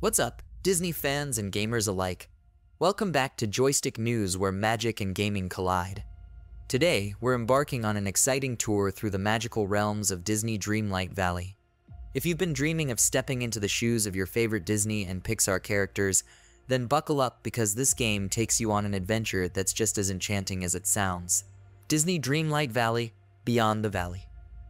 What's up, Disney fans and gamers alike? Welcome back to Joystick News, where magic and gaming collide. Today, we're embarking on an exciting tour through the magical realms of Disney Dreamlight Valley. If you've been dreaming of stepping into the shoes of your favorite Disney and Pixar characters, then buckle up, because this game takes you on an adventure that's just as enchanting as it sounds. Disney Dreamlight Valley, Beyond the Valley.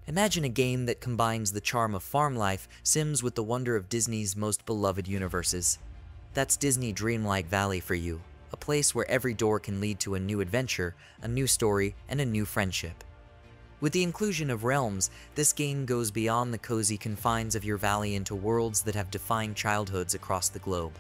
Imagine a game that combines the charm of farm life, Sims, with the wonder of Disney's most beloved universes. That's Disney Dreamlight Valley for you, a place where every door can lead to a new adventure, a new story, and a new friendship. With the inclusion of realms, this game goes beyond the cozy confines of your valley into worlds that have defined childhoods across the globe.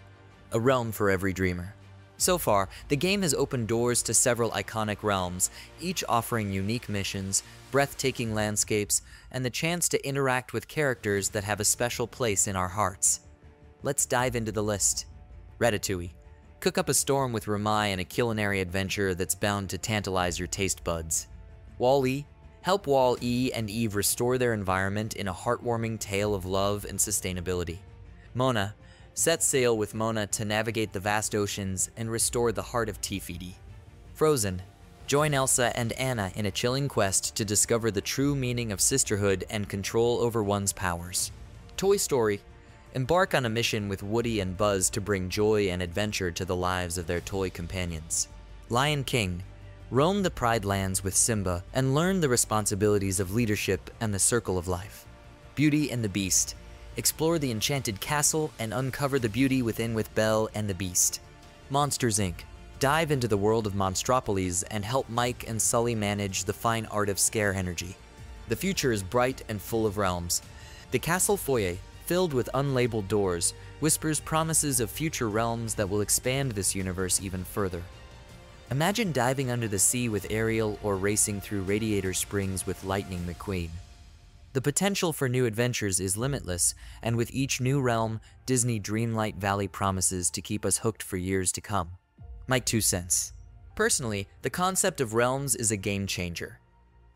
A realm for every dreamer. So far, the game has opened doors to several iconic realms, each offering unique missions, breathtaking landscapes, and the chance to interact with characters that have a special place in our hearts. Let's dive into the list. Ratatouille. Cook up a storm with Remy in a culinary adventure that's bound to tantalize your taste buds. Wall-E. Help Wall-E and Eve restore their environment in a heartwarming tale of love and sustainability. Moana. Set sail with Mona to navigate the vast oceans and restore the heart of Te Fiti. Frozen. Join Elsa and Anna in a chilling quest to discover the true meaning of sisterhood and control over one's powers. Toy Story. Embark on a mission with Woody and Buzz to bring joy and adventure to the lives of their toy companions. Lion King. Roam the Pride Lands with Simba and learn the responsibilities of leadership and the circle of life. Beauty and the Beast. Explore the enchanted castle and uncover the beauty within with Belle and the Beast. Monsters, Inc. Dive into the world of Monstropolis and help Mike and Sully manage the fine art of scare energy. The future is bright and full of realms. The castle foyer, filled with unlabeled doors, whispers promises of future realms that will expand this universe even further. Imagine diving under the sea with Ariel or racing through Radiator Springs with Lightning McQueen. The potential for new adventures is limitless, and with each new realm, Disney Dreamlight Valley promises to keep us hooked for years to come. My two cents. Personally, the concept of realms is a game changer.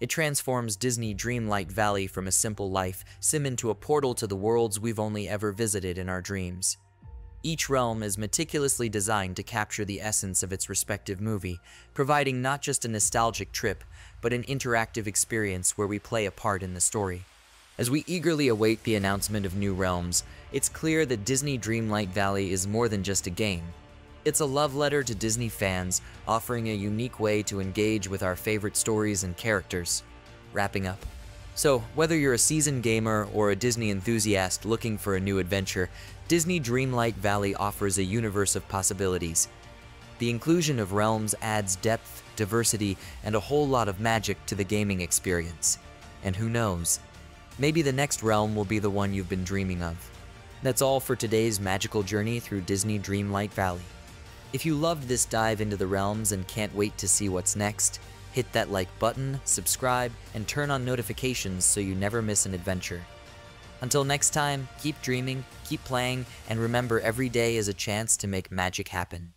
It transforms Disney Dreamlight Valley from a simple life sim into a portal to the worlds we've only ever visited in our dreams. Each realm is meticulously designed to capture the essence of its respective movie, providing not just a nostalgic trip, but an interactive experience where we play a part in the story. As we eagerly await the announcement of new realms, it's clear that Disney Dreamlight Valley is more than just a game. It's a love letter to Disney fans, offering a unique way to engage with our favorite stories and characters. Wrapping up. So, whether you're a seasoned gamer or a Disney enthusiast looking for a new adventure, Disney Dreamlight Valley offers a universe of possibilities. The inclusion of realms adds depth, diversity, and a whole lot of magic to the gaming experience. And who knows? Maybe the next realm will be the one you've been dreaming of. That's all for today's magical journey through Disney Dreamlight Valley. If you loved this dive into the realms and can't wait to see what's next, hit that like button, subscribe, and turn on notifications so you never miss an adventure. Until next time, keep dreaming, keep playing, and remember, every day is a chance to make magic happen.